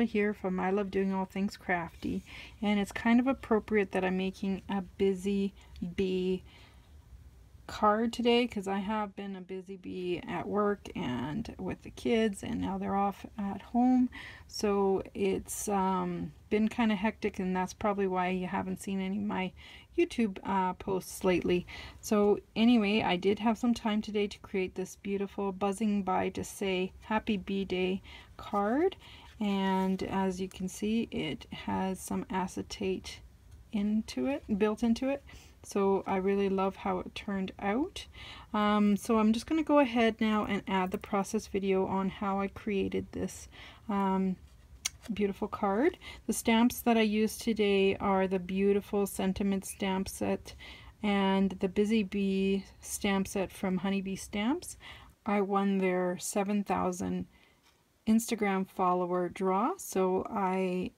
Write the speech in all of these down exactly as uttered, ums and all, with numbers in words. Zelda here from I Love Doing All Things Crafty, and it's kind of appropriate that I'm making a busy bee card today because I have been a busy bee at work and with the kids, and now they're off at home, so it's um, been kind of hectic, and that's probably why you haven't seen any of my YouTube uh, posts lately. So anyway, I did have some time today to create this beautiful Buzzing By to Say Happy Bee Day card, and as you can see, it has some acetate into it, built into it. So I really love how it turned out. Um, so I'm just going to go ahead now and add the process video on how I created this um, beautiful card. The stamps that I used today are the beautiful Sentiment stamp set and the Busy Bee stamp set from Honey Bee Stamps. I won their seven thousand Instagram follower draw, so I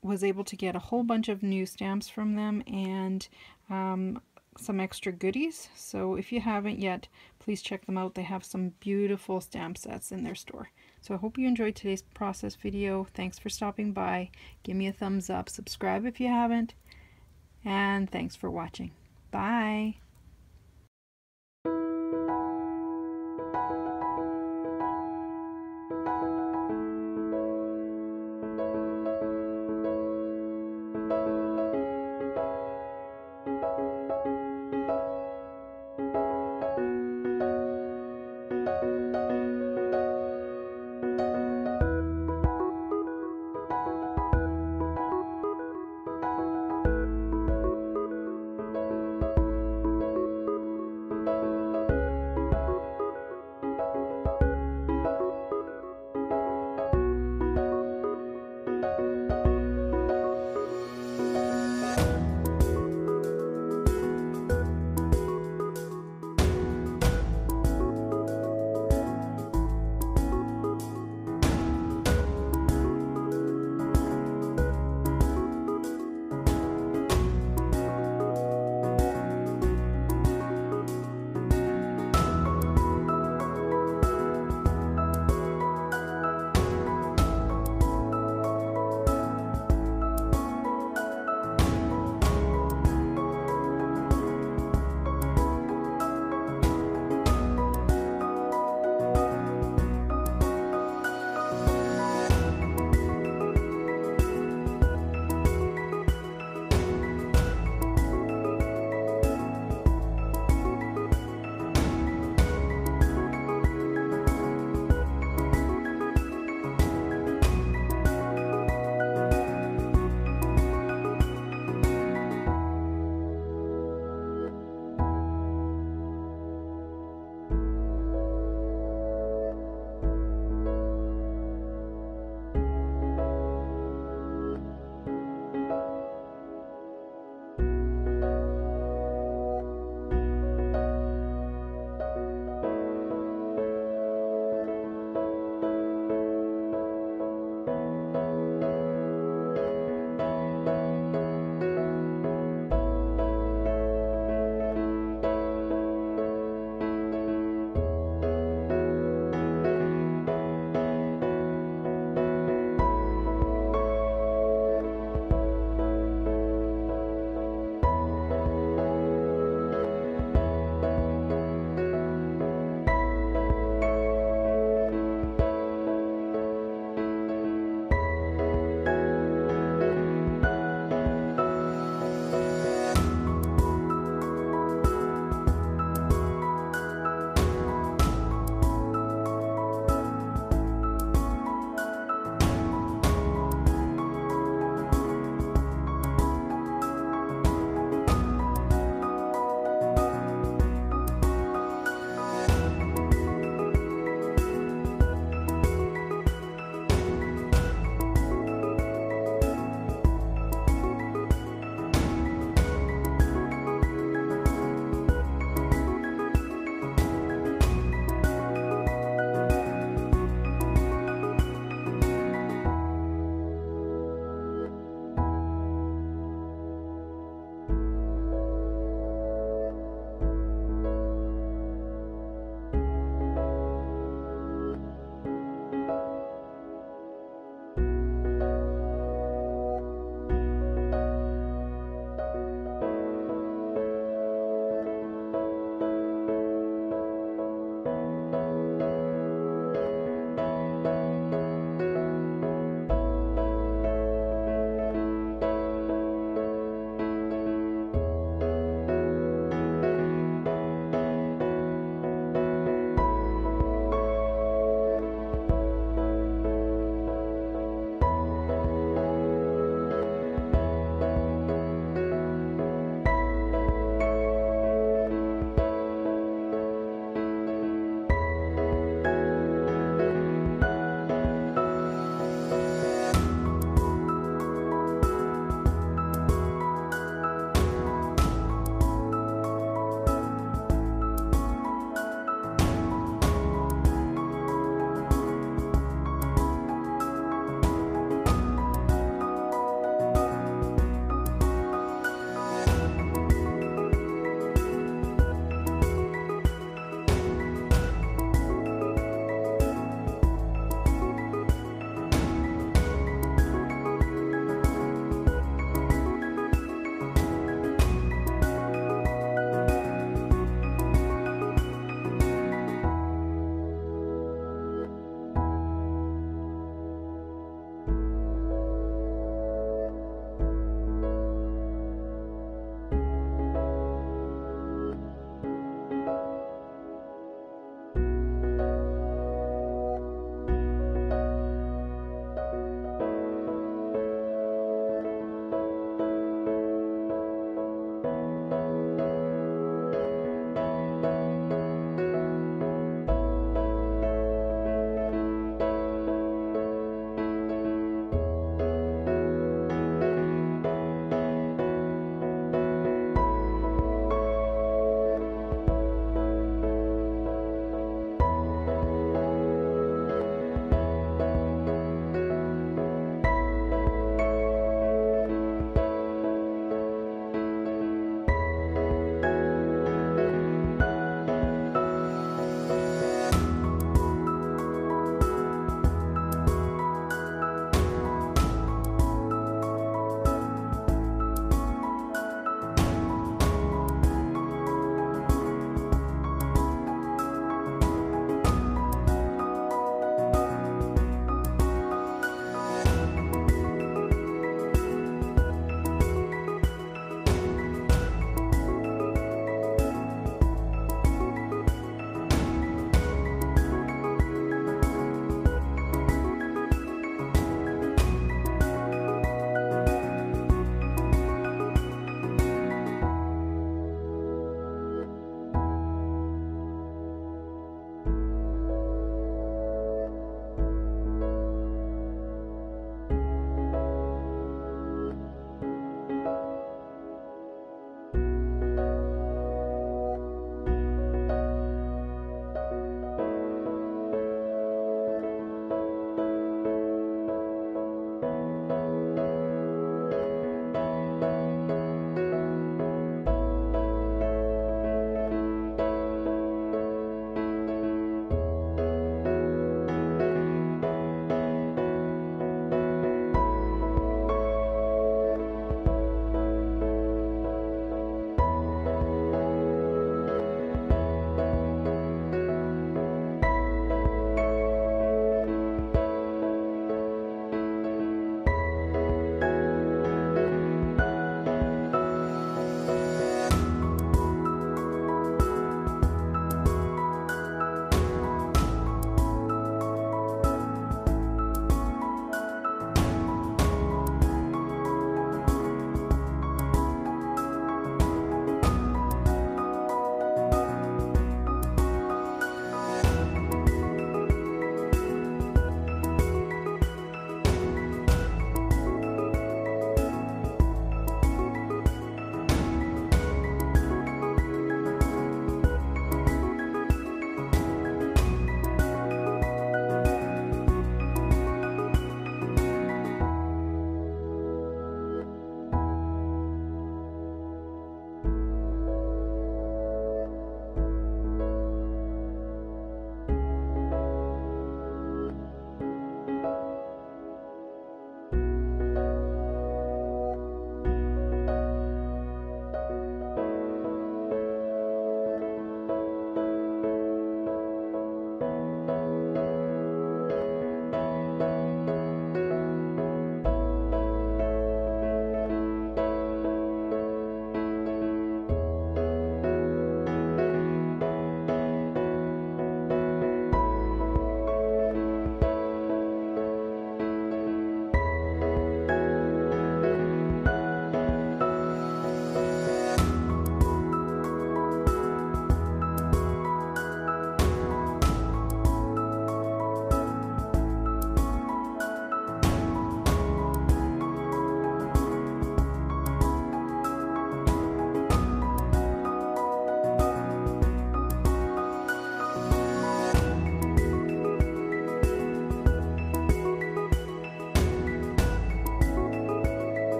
was able to get a whole bunch of new stamps from them and um, some extra goodies. So if you haven't yet, please check them out. They have some beautiful stamp sets in their store. So I hope you enjoyed today's process video. Thanks for stopping by. Give me a thumbs up, subscribe if you haven't, and thanks for watching. Bye!